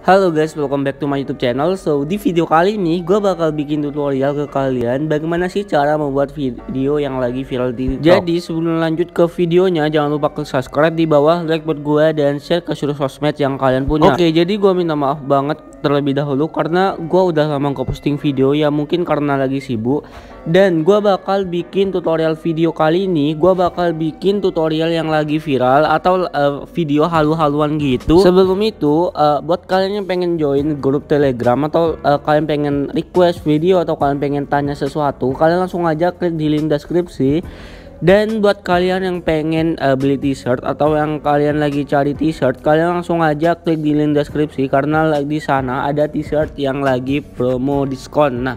Halo guys, welcome back to my YouTube channel. So di video kali ini gue bakal bikin tutorial ke kalian bagaimana sih cara membuat video yang lagi viral di TikTok. Jadi sebelum lanjut ke videonya, jangan lupa klik subscribe di bawah, like buat gue, dan share ke seluruh sosmed yang kalian punya. Oke, jadi gue minta maaf banget terlebih dahulu karena gue udah lama nggak posting video, ya mungkin karena lagi sibuk. Dan gue bakal bikin tutorial video kali ini, gue bakal bikin tutorial yang lagi viral atau video halu-haluan gitu. Sebelum itu, buat kalian yang pengen join grup Telegram atau kalian pengen request video atau kalian pengen tanya sesuatu, kalian langsung aja klik di link deskripsi. Dan buat kalian yang pengen beli t-shirt atau yang kalian lagi cari t-shirt, kalian langsung aja klik di link deskripsi karena di sana ada t-shirt yang lagi promo diskon. Nah,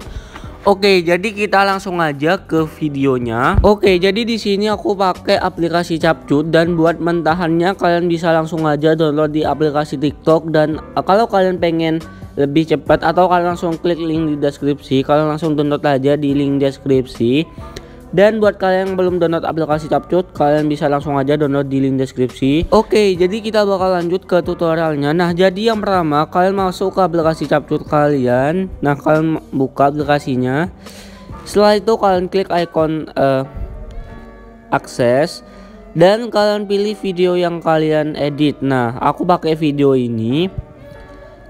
oke, jadi kita langsung aja ke videonya. Oke, jadi di sini aku pakai aplikasi CapCut, dan buat mentahannya kalian bisa langsung aja download di aplikasi TikTok. Dan kalau kalian pengen lebih cepat atau kalian langsung klik link di deskripsi, kalian langsung download aja di link deskripsi. Dan buat kalian yang belum download aplikasi CapCut, kalian bisa langsung aja download di link deskripsi. Oke, jadi kita bakal lanjut ke tutorialnya. Nah, jadi yang pertama kalian masuk ke aplikasi CapCut kalian. Nah, kalian buka aplikasinya. Setelah itu kalian klik icon akses dan kalian pilih video yang kalian edit. Nah, aku pakai video ini.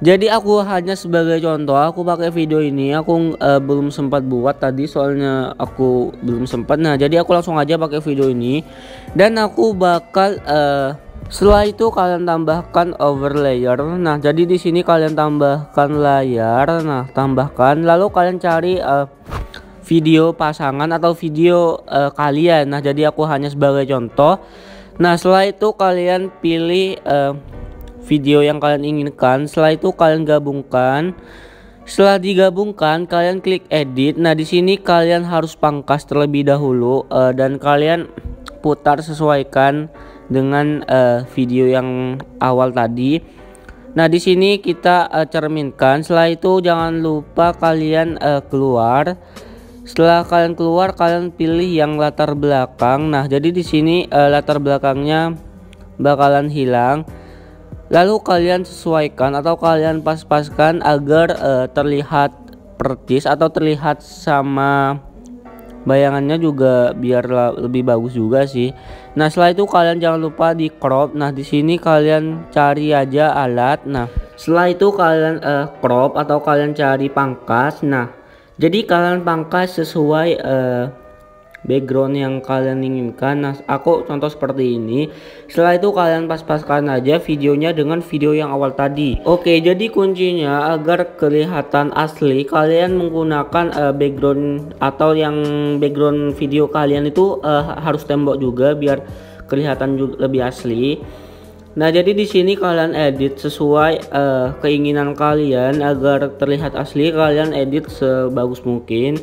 Jadi aku hanya sebagai contoh, aku pakai video ini. Aku belum sempat buat tadi, soalnya aku belum sempat. Nah, jadi aku langsung aja pakai video ini. Dan aku bakal setelah itu kalian tambahkan overlayer. Nah, jadi di sini kalian tambahkan layar. Nah, tambahkan, lalu kalian cari video pasangan atau video kalian. Nah, jadi aku hanya sebagai contoh. Nah, setelah itu kalian pilih video yang kalian inginkan. Setelah itu kalian gabungkan. Setelah digabungkan, kalian klik edit. Nah, di sini kalian harus pangkas terlebih dahulu dan kalian putar sesuaikan dengan video yang awal tadi. Nah, di sini kita cerminkan. Setelah itu jangan lupa kalian keluar. Setelah kalian keluar, kalian pilih yang latar belakang. Nah, jadi di sini latar belakangnya bakalan hilang. Lalu kalian sesuaikan atau kalian pas-paskan agar terlihat percis atau terlihat sama bayangannya juga, biar lebih bagus juga sih. Nah, setelah itu kalian jangan lupa di crop. Nah, di sini kalian cari aja alat. Nah, setelah itu kalian crop atau kalian cari pangkas. Nah, jadi kalian pangkas sesuai background yang kalian inginkan. Nah, aku contoh seperti ini. Setelah itu kalian pas-paskan aja videonya dengan video yang awal tadi. Oke, jadi kuncinya agar kelihatan asli, kalian menggunakan background atau yang background video kalian itu harus tembok juga biar kelihatan juga lebih asli. Nah, jadi di sini kalian edit sesuai keinginan kalian agar terlihat asli. Kalian edit sebagus mungkin.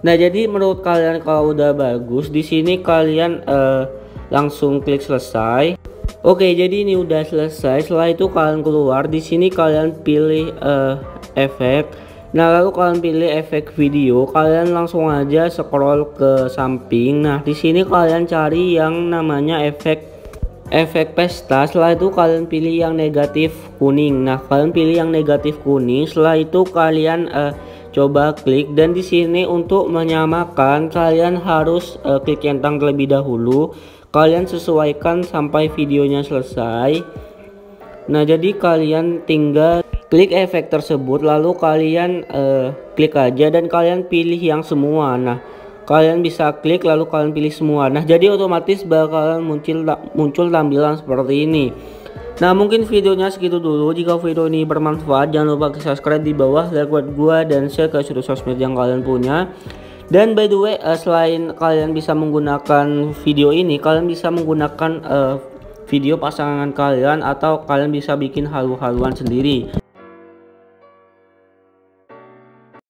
Nah, jadi menurut kalian kalau udah bagus, di sini kalian langsung klik selesai. Oke, jadi ini udah selesai. Setelah itu kalian keluar. Di sini kalian pilih efek. Nah, lalu kalian pilih efek video. Kalian langsung aja scroll ke samping. Nah, di sini kalian cari yang namanya efek pesta. Setelah itu kalian pilih yang negatif kuning. Nah, kalian pilih yang negatif kuning. Setelah itu kalian coba klik, dan di sini untuk menyamakan kalian harus klik centang terlebih dahulu. Kalian sesuaikan sampai videonya selesai. Nah, jadi kalian tinggal klik efek tersebut, lalu kalian klik aja dan kalian pilih yang semua. Nah, kalian bisa klik lalu kalian pilih semua. Nah, jadi otomatis bakalan muncul tampilan seperti ini. Nah, mungkin videonya segitu dulu. Jika video ini bermanfaat, jangan lupa klik subscribe di bawah, like buat gua, dan share ke seluruh sosmed yang kalian punya. Dan by the way, selain kalian bisa menggunakan video ini, kalian bisa menggunakan video pasangan kalian atau kalian bisa bikin halu-haluan sendiri.